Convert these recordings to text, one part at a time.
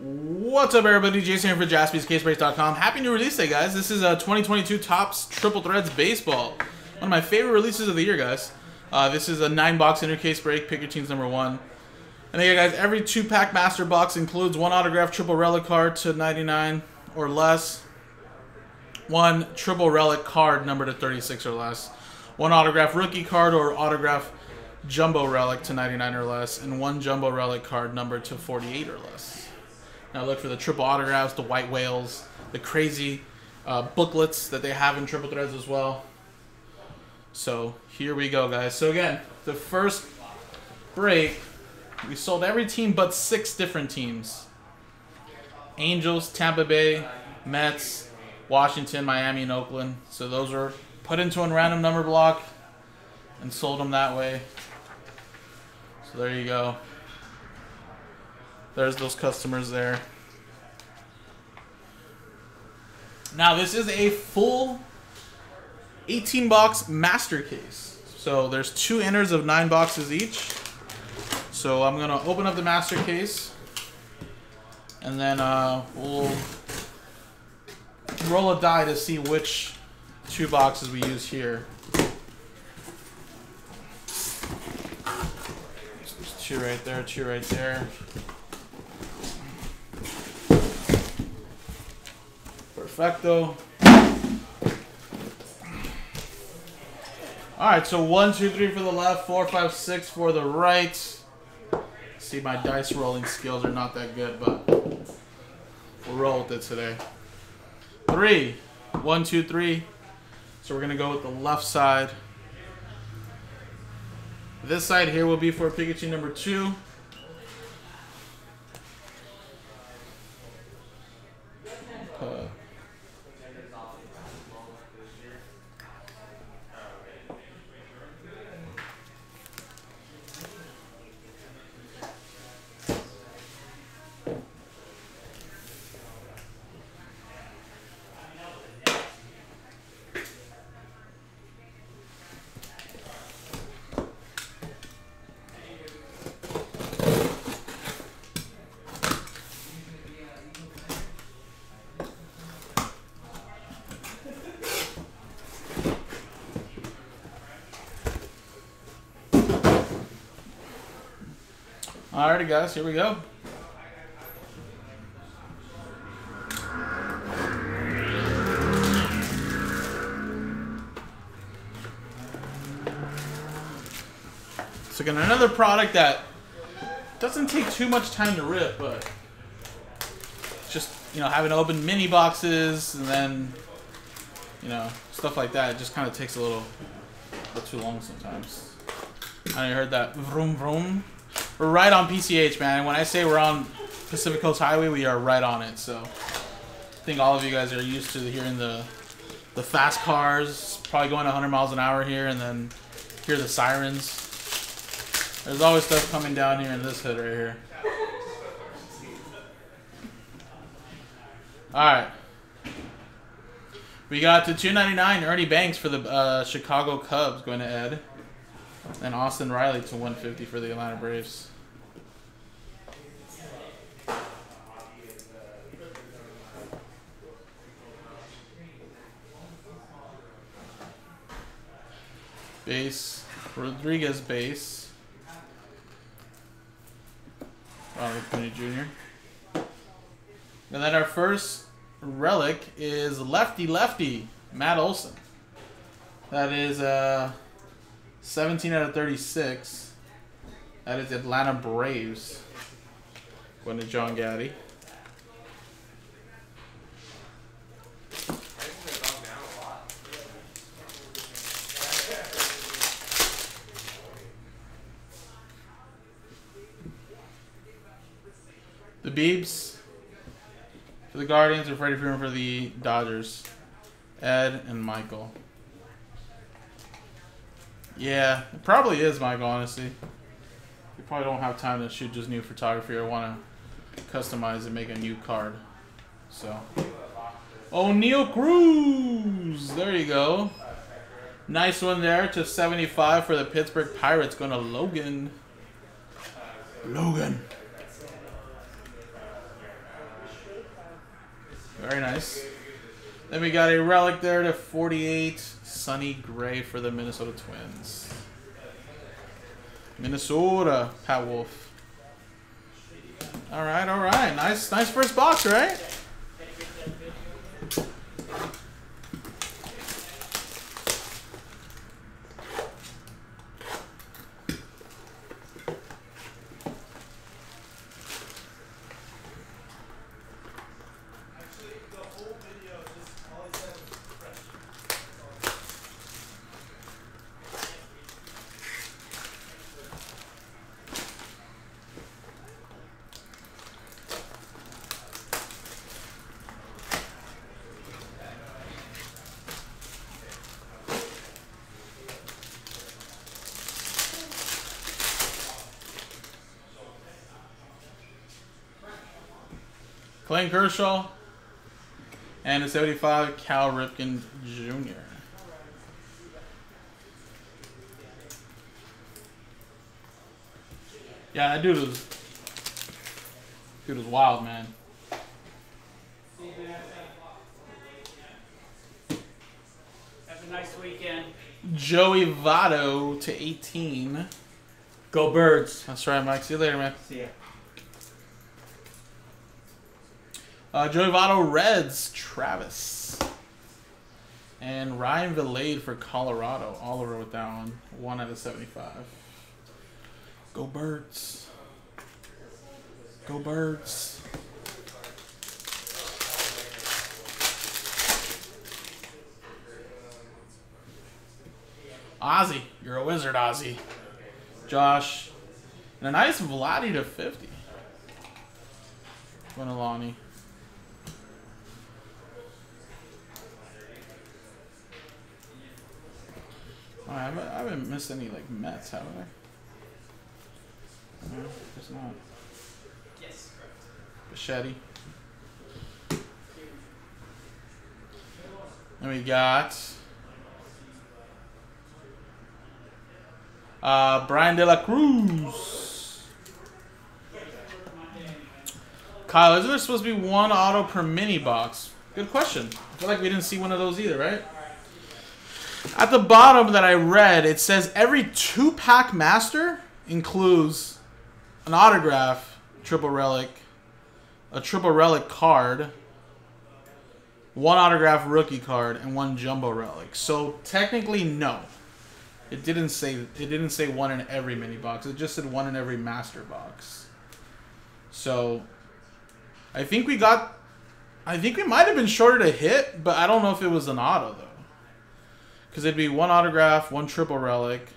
What's up, everybody? Jason here for JaspysCaseBreaks.com. Happy new release day, guys. This is 2022 Topps Triple Threads Baseball. One of my favorite releases of the year, guys. This is a 9-box inner case break. Pick your team's number one. And again, guys, every 2-pack master box includes one autographed triple relic card to 99 or less, one triple relic card number to 36 or less, one autographed rookie card or autographed jumbo relic to 99 or less, and one jumbo relic card number to 48 or less. Now look for the triple autographs, the white whales, the crazy booklets that they have in Triple Threads as well. So here we go, guys. So again, the first break, we sold every team but 6 different teams. Angels, Tampa Bay, Mets, Washington, Miami, and Oakland. So those are put into a random number block and sold them that way. So there you go. There's those customers there. Now this is a full 18-box master case. So there's 2 inners of 9 boxes each. So I'm gonna open up the master case, and then we'll roll a die to see which 2 boxes we use here. There's 2 right there, 2 right there. Perfecto. Alright, so 1, 2, 3 for the left, 4, 5, 6 for the right. See, my dice rolling skills are not that good, but we'll roll with it today. 3. 1, 2, 3. So we're going to go with the left side. This side here will be for Pikachu number 2. Alrighty, guys, here we go. So again, another product that doesn't take too much time to rip, but just, you know, having to open mini boxes and then, you know, stuff like that, it just kind of takes a little too long sometimes. I heard that vroom vroom. We're right on PCH, man. When I say we're on Pacific Coast Highway, we are right on it. So I think all of you guys are used to hearing the fast cars, probably going 100 miles an hour here, and then hear the sirens. There's always stuff coming down here in this hood right here. All right. We got the $2.99 Ernie Banks for the Chicago Cubs, going to Ed. And Austin Riley to 150 for the Atlanta Braves. Base. Rodriguez base. Robert Pony Jr. And then our first relic is Lefty Lefty, Matt Olson. That is 17 out of 36. That is Atlanta Braves. Going to John Gaddy. The Biebs for the Guardians, or Freddie Freeman for the Dodgers. Ed and Michael. Yeah, it probably is, Michael, honestly. You probably don't have time to shoot just new photography or want to customize and make a new card. So, O'Neil Cruz! There you go. Nice one there to 75 for the Pittsburgh Pirates. Going to Logan. Logan. Very nice. Then we got a relic there to 48, Sonny Gray for the Minnesota Twins. Minnesota, Pat Wolf. Alright, alright. Nice first box, right? Clayton Kershaw and a 75 Cal Ripken Jr. Yeah, that dude was wild, man. Have a nice weekend. Joey Votto to 18. Go Birds. That's right, Mike. See you later, man. See ya. Joey Votto, Reds, Travis. And Ryan Villade for Colorado. Oliver with that one. 1 out of 75. Go Birds. Go Birds. Ozzy. You're a wizard, Ozzy. Josh. And a nice Vladdy to 50. Guinalani. Oh, I haven't missed any, like, Mets, have I? No, there's not. Yes. Bichetti. And we got... Brian De La Cruz. Kyle, isn't there supposed to be one auto per mini box? Good question. I feel like we didn't see one of those either, right? At the bottom that I read, it says every 2-pack master includes an autograph, triple relic, a triple relic card, one autograph rookie card, and one jumbo relic. So technically, no, it didn't say one in every mini box. It just said one in every master box. So I think we might have been shorted a hit, but I don't know if it was an auto though. Because it'd be one autograph, one triple relic,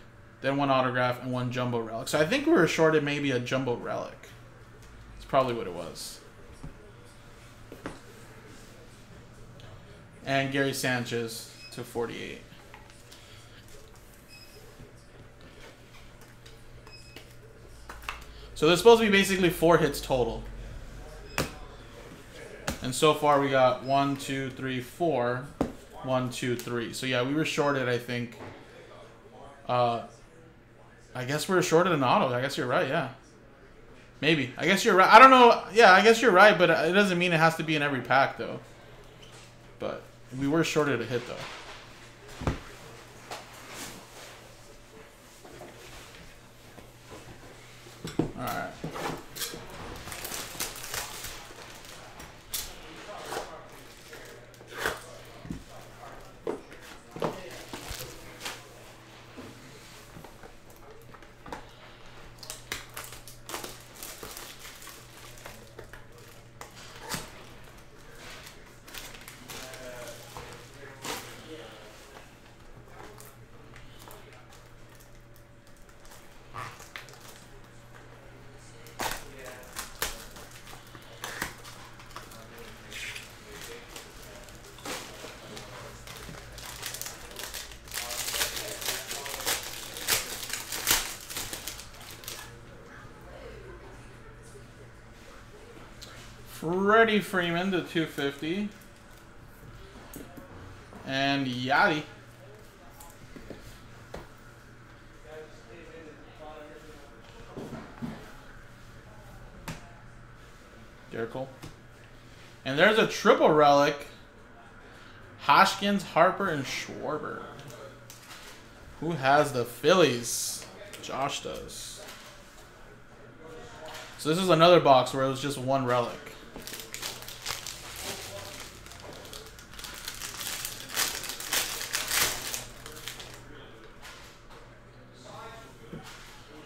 then one autograph, and one jumbo relic. So I think we were shorted maybe a jumbo relic. That's probably what it was. And Gary Sanchez to 48. So there's supposed to be basically 4 hits total. And so far we got 1, 2, 3, 4... 1, 2, 3. So yeah, we were shorted, I think. I guess we were shorted an auto. I guess you're right, yeah. Maybe. I guess you're right. I don't know. Yeah, I guess you're right, but it doesn't mean it has to be in every pack, though. But we were shorted a hit, though. All right. Freddie Freeman to 250. And Yachty. Derek Cole. And there's a triple relic. Hoskins, Harper, and Schwarber. Who has the Phillies? Josh does. So this is another box where it was just one relic.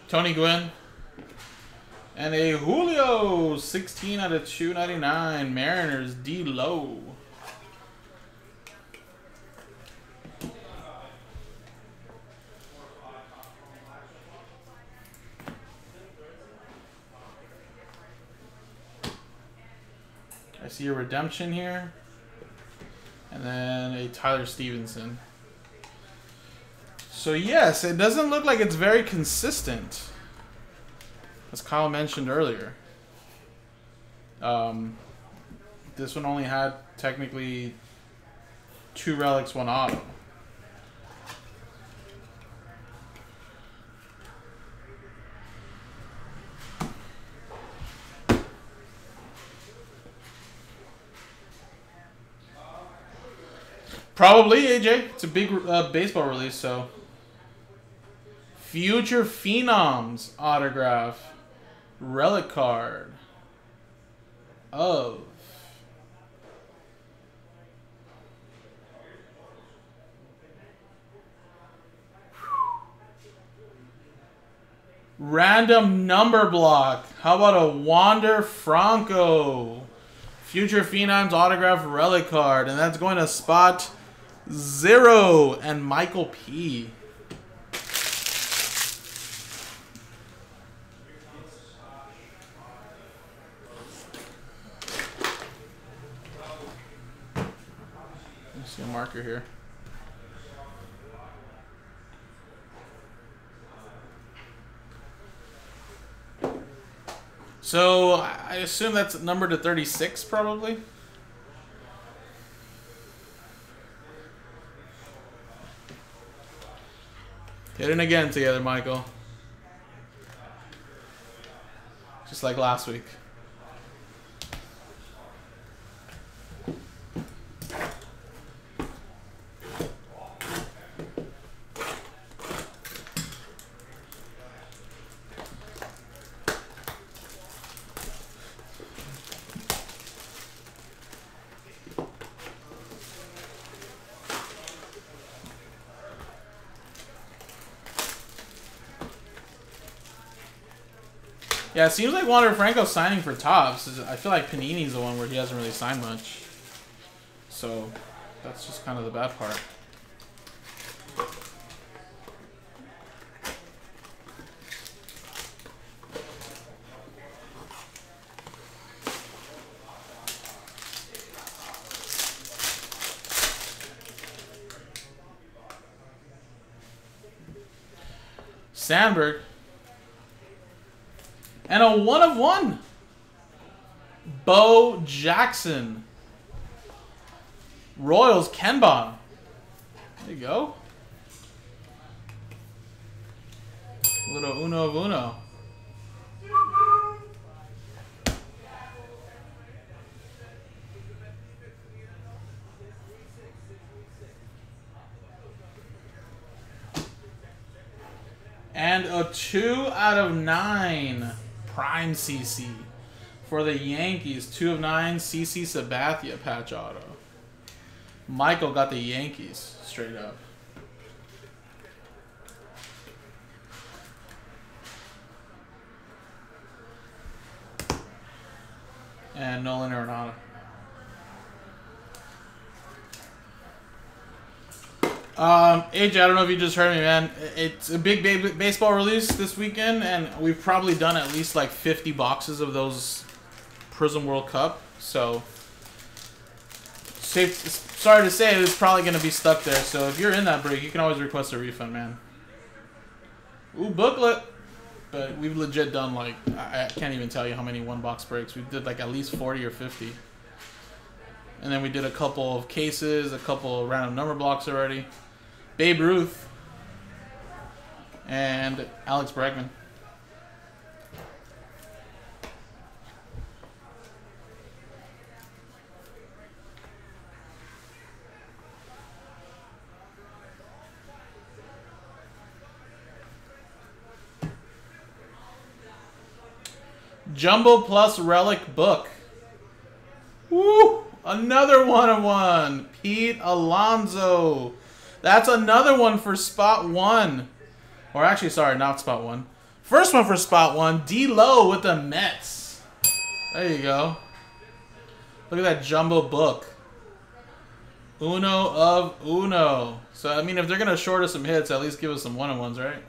Tony Gwynn. And a Julio, 16 out of 299. Mariners, D-Low. I see a redemption here. And then a Tyler Stevenson. So yes, it doesn't look like it's very consistent. As Kyle mentioned earlier, this one only had technically two relics, one auto. Probably, AJ. It's a big baseball release, so. Future Phenoms autograph. Relic card of random number block. How about a Wander Franco Future Phenoms autograph relic card, and that's going to spot 0 and Michael P. Marker here. So I assume that's numbered to 36 probably. Hitting again together, Michael. Just like last week. Yeah, it seems like Wander Franco signing for Topps. I feel like Panini's the one where he hasn't really signed much. So, that's just kind of the bad part. Sandberg. And a 1/1. Bo Jackson. Royals, Ken Bond. There you go. A little uno of uno. And a 2 out of 9. Prime CC for the Yankees. 2 of 9 CC Sabathia patch auto. Michael got the Yankees straight up. And Nolan Arenado. AJ, I don't know if you just heard me, man. It's a big baseball release this weekend, and we've probably done at least like 50 boxes of those Prism World Cup. So, sorry to say, it's probably going to be stuck there. So, if you're in that break, you can always request a refund, man. Ooh, booklet. But we've legit done like, I can't even tell you how many one-box breaks. We did like at least 40 or 50. And then we did a couple of cases, a couple of random number blocks already. Babe Ruth and Alex Bregman. Jumbo Plus Relic Book. Woo! Another 1/1. Pete Alonso. That's another one for spot one. Or actually, sorry, not spot one. First one for spot one. D-Low with the Mets. There you go. Look at that jumbo book. Uno of uno. So, I mean, if they're going to short us some hits, at least give us some 1/1s, right?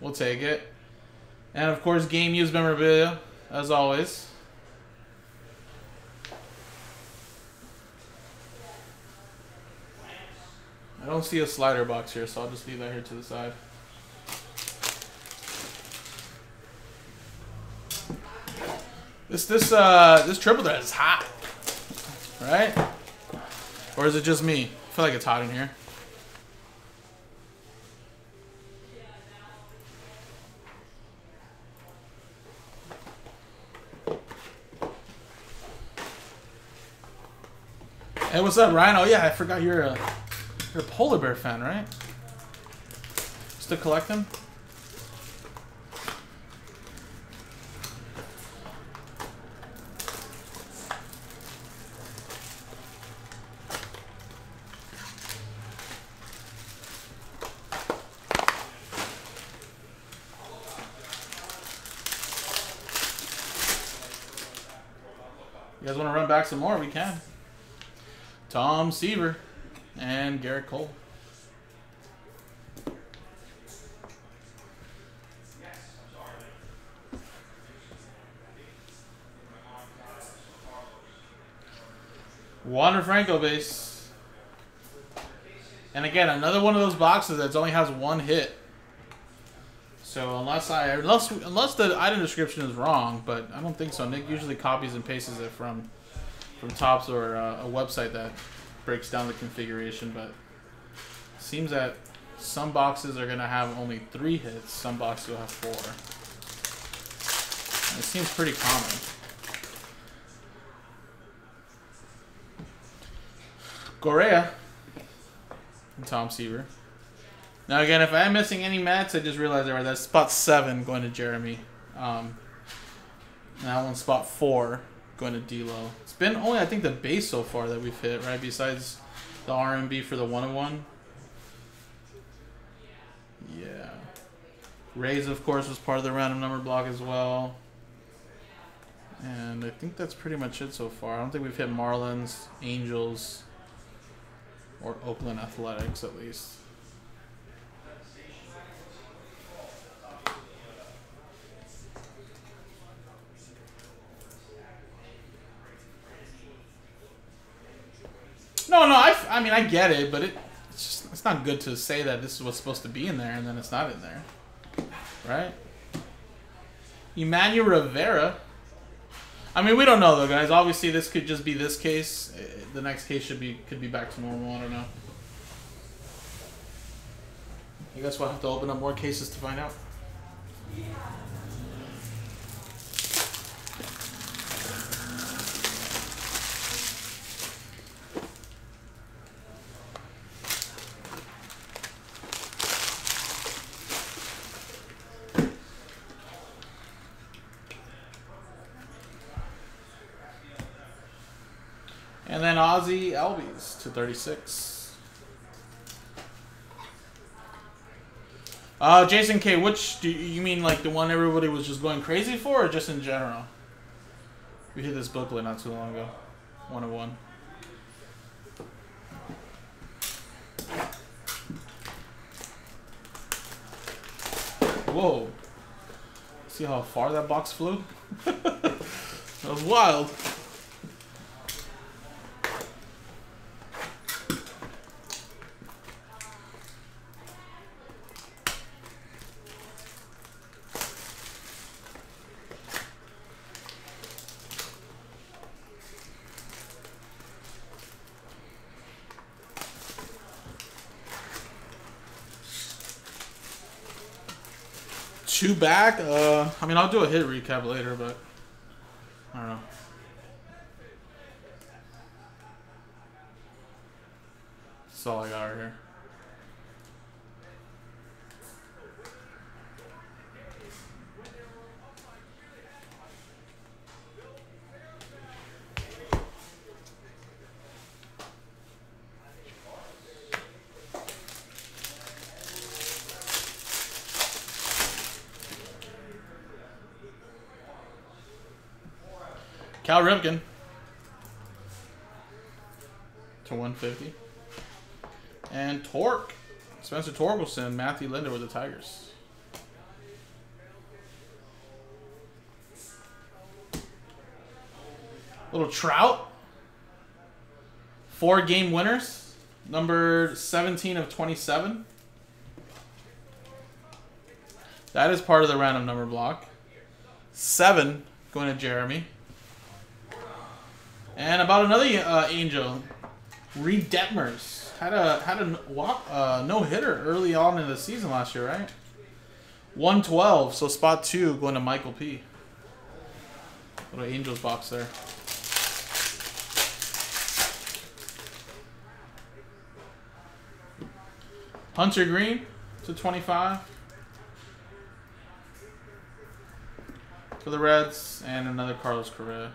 We'll take it. And, of course, game used memorabilia, as always. I don't see a slider box here, so I'll just leave that here to the side. This triple threat is hot, right? Or is it just me? I feel like it's hot in here. Hey, what's up, Ryan? Oh yeah, I forgot you're a polar bear fan, right? Still collect them? You guys want to run back some more? We can. Tom Seaver and Garrett Cole. Wander Franco base. And again, another one of those boxes that only has one hit. So unless the item description is wrong, but I don't think so. Nick usually copies and pastes it from Topps or a website that breaks down the configuration, but it seems that some boxes are going to have only 3 hits, some boxes will have 4. And it seems pretty common. Correa and Tom Seaver. Now again, if I'm missing any Mets, I just realized that's spot 7 going to Jeremy. And that one's spot 4 going to D-Low. It's been only, I think, the base so far that we've hit, right? Besides the RMB for the 1/1. Yeah. Rays, of course, was part of the random number block as well. And I think that's pretty much it so far. I don't think we've hit Marlins, Angels, or Oakland Athletics at least. No, I mean, I get it, but it's not good to say that this is what's supposed to be in there, and then it's not in there. Right? Emmanuel Rivera. I mean, we don't know, though, guys. Obviously, this could just be this case. The next case could be back to normal. I don't know. I guess we'll have to open up more cases to find out. And then Ozzy Albies /236. Jason K, which do you mean, like the one everybody was just going crazy for, or just in general? We hit this booklet not too long ago, 1/1. Whoa! See how far that box flew? That was wild. Two back. I mean, I'll do a hit recap later, but I don't know. That's all I got right here. Cal Ripken /150. And Torque. Spencer Torkelson, Matthew Linder with the Tigers. Little Trout. 4-game winners. Number 17 of 27. That is part of the random number block. 7 going to Jeremy. And about another Angel. Reed Detmers. Had a no-hitter early on in the season last year, right? 112, so spot 2 going to Michael P. Little Angels box there. Hunter Green /25 for the Reds, and another Carlos Correa.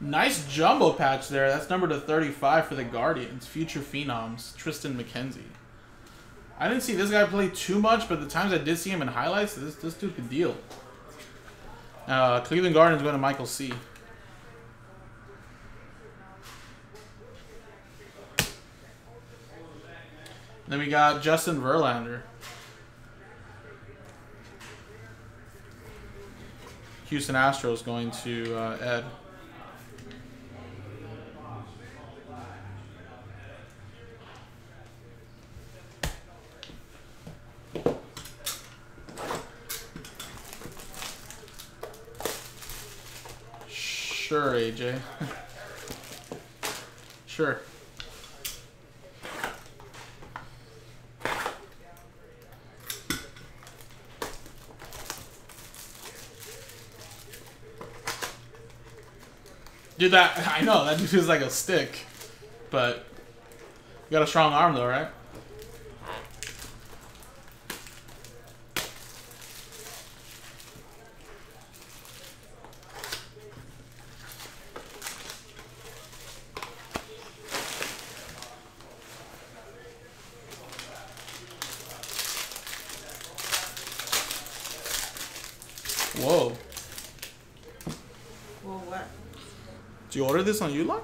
Nice jumbo patch there. That's number /35 for the Guardians. Future Phenoms, Tristan McKenzie. I didn't see this guy play too much, but the times I did see him in highlights, this dude could deal. Cleveland Guardians going to Michael C. Then we got Justin Verlander. Houston Astros going to Ed. Sure, AJ. Sure. Dude, I know, that dude feels like a stick. But you got a strong arm though, right? Whoa. Well, what? Did you order this on Uline? No.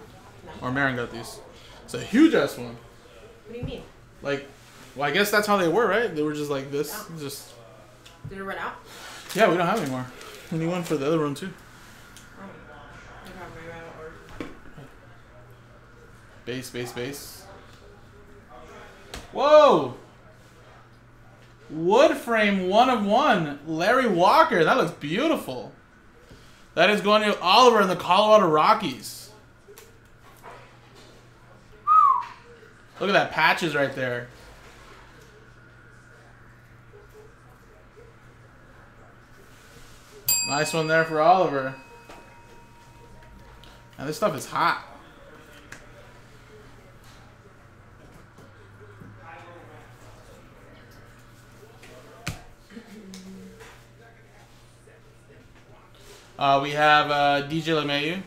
Or Marin got these? It's a huge ass one. What do you mean? Like, well, I guess that's how they were, right? They were just like this. Yeah. Just. Did it run out? Yeah, we don't have any more. We need one for the other room too. Oh. I probably ran out of order. Base. Whoa! Wood frame 1/1. Larry Walker. That looks beautiful. That is going to Oliver in the Colorado Rockies. Look at that. Patches right there. Nice one there for Oliver. Now this stuff is hot. We have DJ LeMahieu.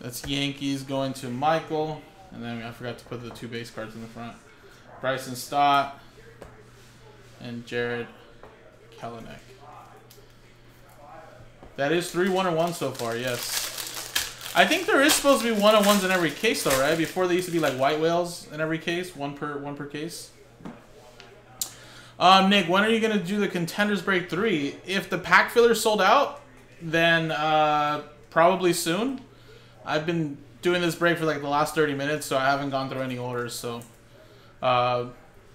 That's Yankees going to Michael. And then I forgot to put the 2 base cards in the front. Bryson Stott and Jared Kalanick. That is 3 1/1s so far, yes. I think there is supposed to be 1/1s in every case, though, right? Before they used to be like white whales in every case, one per case. Nick, when are you gonna do the Contenders Break 3? If the pack filler's sold out, then probably soon. I've been doing this break for like the last 30 minutes, so I haven't gone through any orders. So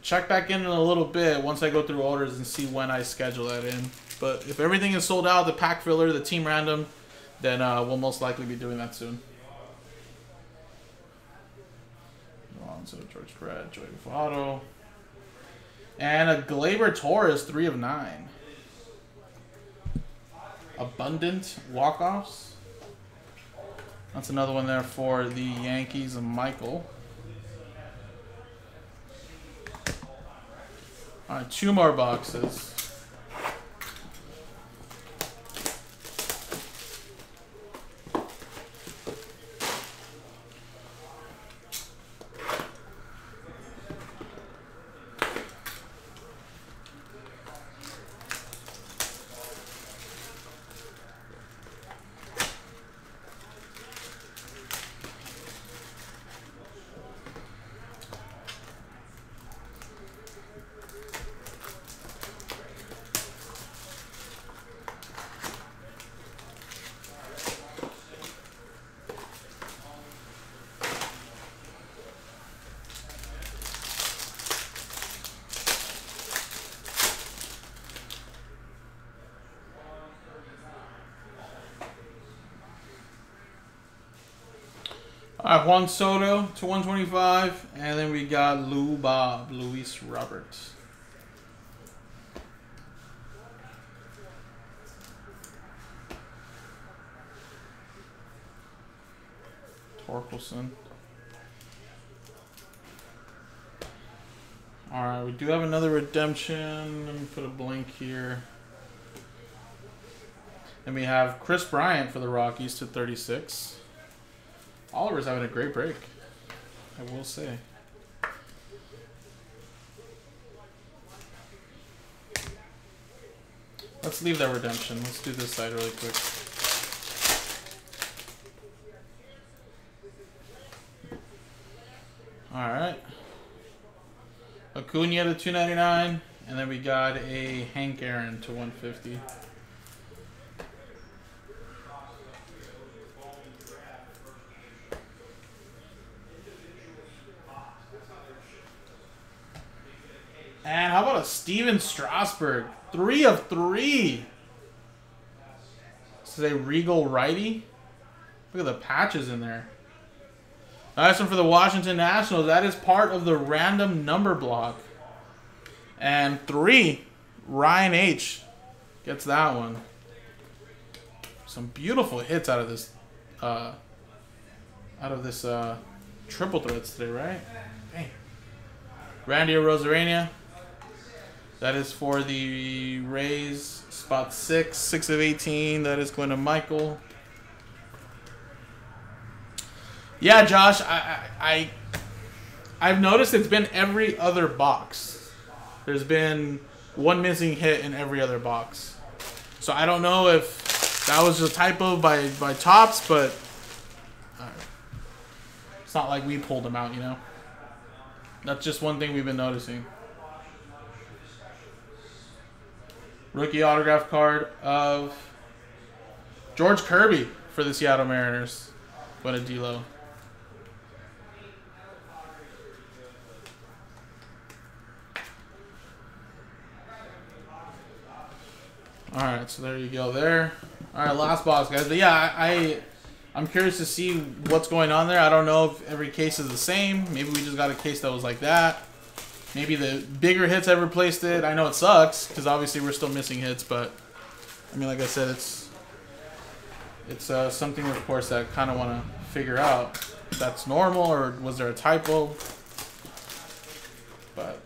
check back in a little bit once I go through orders and see when I schedule that in. But if everything is sold out, the pack filler, the team random, then we'll most likely be doing that soon. Alonso, George Perez, Joey Votto. And a Gleyber Torres, 3/9. Abundant walk-offs. That's another one there for the Yankees and Michael. All right, two more boxes. All right, Juan Soto to 125, and then we got Lou Bob, Luis Roberts. Torkelson. All right, we do have another redemption. Let me put a blank here. And we have Chris Bryant for the Rockies to 36. Oliver's having a great break, I will say. Let's leave that redemption. Let's do this side really quick. All right. Acuna to 299, and then we got a Hank Aaron to 150. And how about a Steven Strasburg? 3 of 3. This is a Regal righty. Look at the patches in there. Nice one for the Washington Nationals. That is part of the random number block. And 3, Ryan H. gets that one. Some beautiful hits out of this triple threats today, right? Dang. Randy Arozarena. That is for the Rays, spot 6, 6 of 18. That is going to Michael. Yeah, Josh, I've noticed it's been every other box. There's been one missing hit in every other box. So I don't know if that was a typo by Topps, but it's not like we pulled them out, you know? That's just one thing we've been noticing. Rookie autograph card of George Kirby for the Seattle Mariners. What a D-Low. All right, so there you go there. All right, last box, guys. But yeah, I'm curious to see what's going on there. I don't know if every case is the same. Maybe we just got a case that was like that. Maybe the bigger hits have replaced it. I know it sucks because obviously we're still missing hits, but I mean, like I said, it's something, of course, that I kind of want to figure out if that's normal or was there a typo. But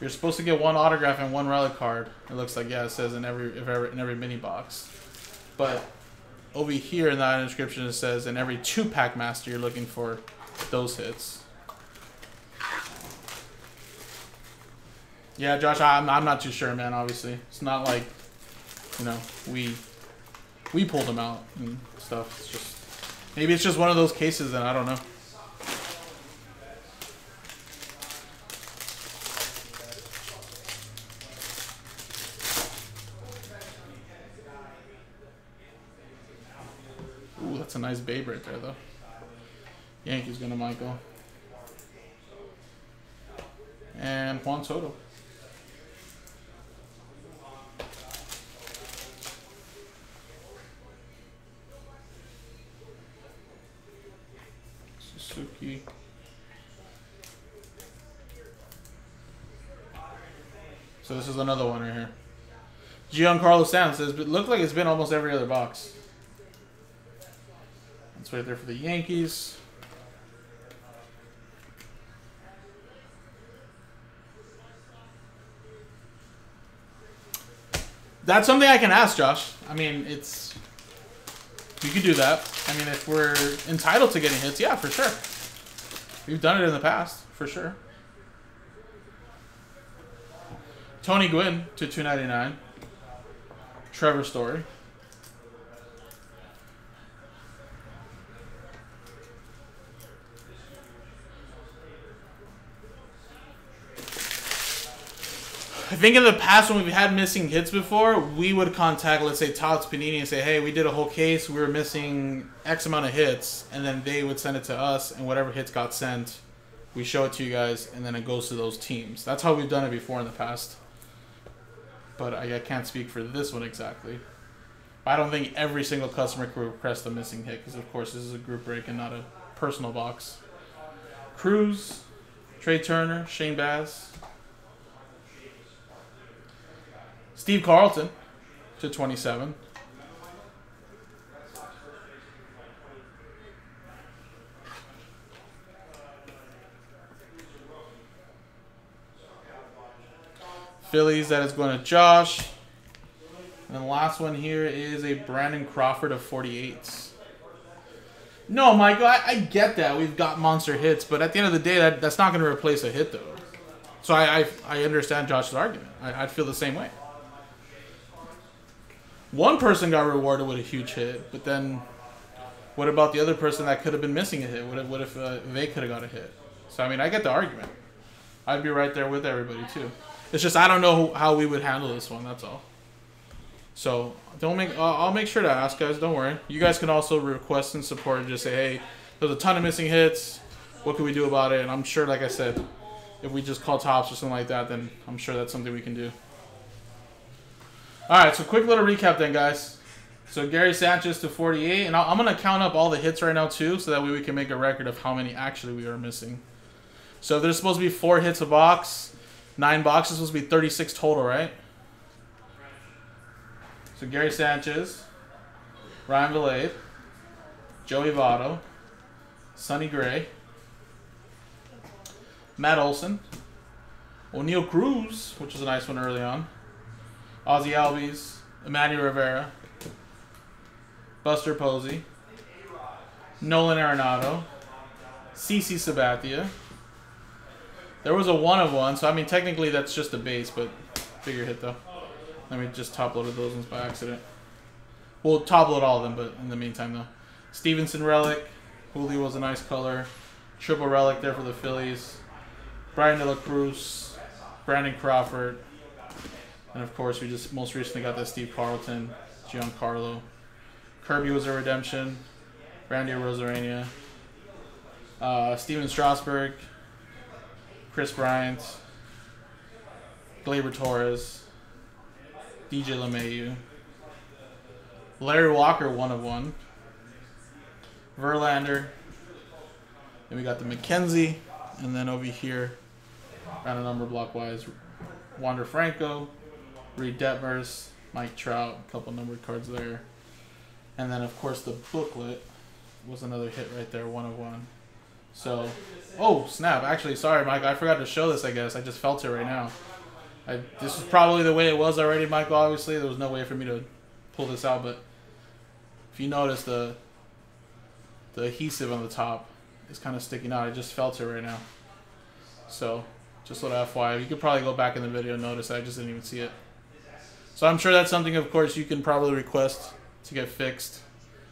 you're supposed to get one autograph and one relic card. It looks like, yeah, it says in every mini box, but over here in that description it says in every 2-pack master you're looking for those hits. Yeah, Josh, I'm not too sure, man, obviously. It's not like, you know, we pulled them out and stuff. It's just, maybe it's just one of those cases, and I don't know. Ooh, that's a nice babe right there, though. Yankees going to Michael. And Juan Soto. Suzuki. So this is another one right here. Giancarlo Stanton says, but it looks like it's been almost every other box. right there for the Yankees. That's something I can ask, Josh. I mean, it's... You could do that. I mean, if we're entitled to getting hits, yeah, for sure. We've done it in the past, for sure. Tony Gwynn to 299. Trevor Story. I think in the past when we've had missing hits before, we would contact, let's say, Topps Panini and say, hey, we did a whole case. We were missing X amount of hits. And then they would send it to us. And whatever hits got sent, we show it to you guys. And then it goes to those teams. That's how we've done it before in the past. But I can't speak for this one exactly. I don't think every single customer could request a missing hit. Because, of course, this is a group break and not a personal box. Cruz, Trey Turner, Shane Bass. Steve Carlton to 27. Phillies, that is going to Josh. And the last one here is a Brandon Crawford of 48. No, Michael, I get that. We've got monster hits, but at the end of the day, that's not going to replace a hit, though. So I understand Josh's argument. I'd feel the same way. One person got rewarded with a huge hit, but then what about the other person that could have been missing a hit? What if they could have got a hit? So, I mean, I get the argument. I'd be right there with everybody, too. It's just I don't know how we would handle this one, that's all. So, I'll make sure to ask, guys. Don't worry. You guys can also request and support and just say, hey, there's a ton of missing hits. What can we do about it? And I'm sure, like I said, if we just call Topps or something like that, then I'm sure that's something we can do. All right, so quick little recap then, guys. So Gary Sanchez to 48, and I'm going to count up all the hits right now too, so that way we can make a record of how many actually we are missing. So there's supposed to be 4 hits a box, 9 boxes, supposed to be 36 total, right? So Gary Sanchez, Ryan Velasquez, Joey Votto, Sonny Gray, Matt Olson, O'Neil Cruz, which was a nice one early on, Ozzy Albies, Emmanuel Rivera, Buster Posey, Nolan Arenado, CeCe Sabathia. There was a 1-of-1, so I mean technically that's just a base, but bigger hit though. Let me just top load those ones by accident. We'll top load all of them, but in the meantime though. Stevenson Relic, Julio was a nice color, Triple Relic there for the Phillies, Brian De La Cruz, Brandon Crawford. And, of course, we just most recently got that Steve Carlton, Giancarlo. Kirby was a redemption. Randy Rosarena. Steven Strasburg. Chris Bryant. Gleyber Torres. DJ LeMahieu. Larry Walker, 1-of-1. Verlander. Then we got the McKenzie. And then over here, round of number block-wise, Wander Franco. Reed Detmers, Mike Trout, a couple numbered cards there. And then, of course, the booklet was another hit right there, 1-of-1. So, oh, snap. Actually, sorry, Mike. I forgot to show this, I guess. I just felt it right now. This is probably the way it was already, Michael, obviously. There was no way for me to pull this out. But if you notice, the adhesive on the top is kind of sticking out. I just felt it right now. So, just a little FYI. You could probably go back in the video and notice that I just didn't even see it. So I'm sure that's something, of course, you can probably request to get fixed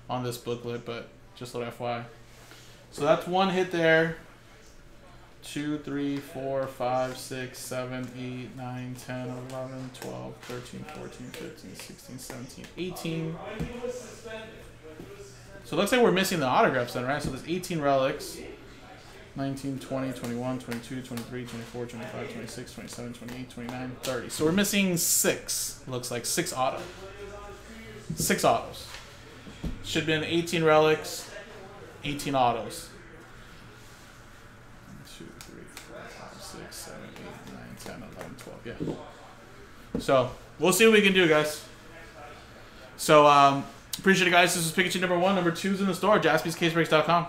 on this booklet, but just a little FYI. So that's one hit there. 2, 3, 4, 5, 6, 7, 8, 9, 10, 11, 12, 13, 14, 15, 16, 17, 18. So it looks like we're missing the autographs then, right? So there's 18 relics. 19, 20, 21, 22, 23, 24, 25, 26, 27, 28, 29, 30. So we're missing 6. Looks like 6 autos. 6 autos. Should have been 18 relics, 18 autos. 1, 2, 3, 4, 5, 6, 7, 8, 9, 10, 11, 12. Yeah. So we'll see what we can do, guys. So Appreciate it, guys. This is Pikachu number 1. Number 2's in the store. JaspysCaseBreaks.com.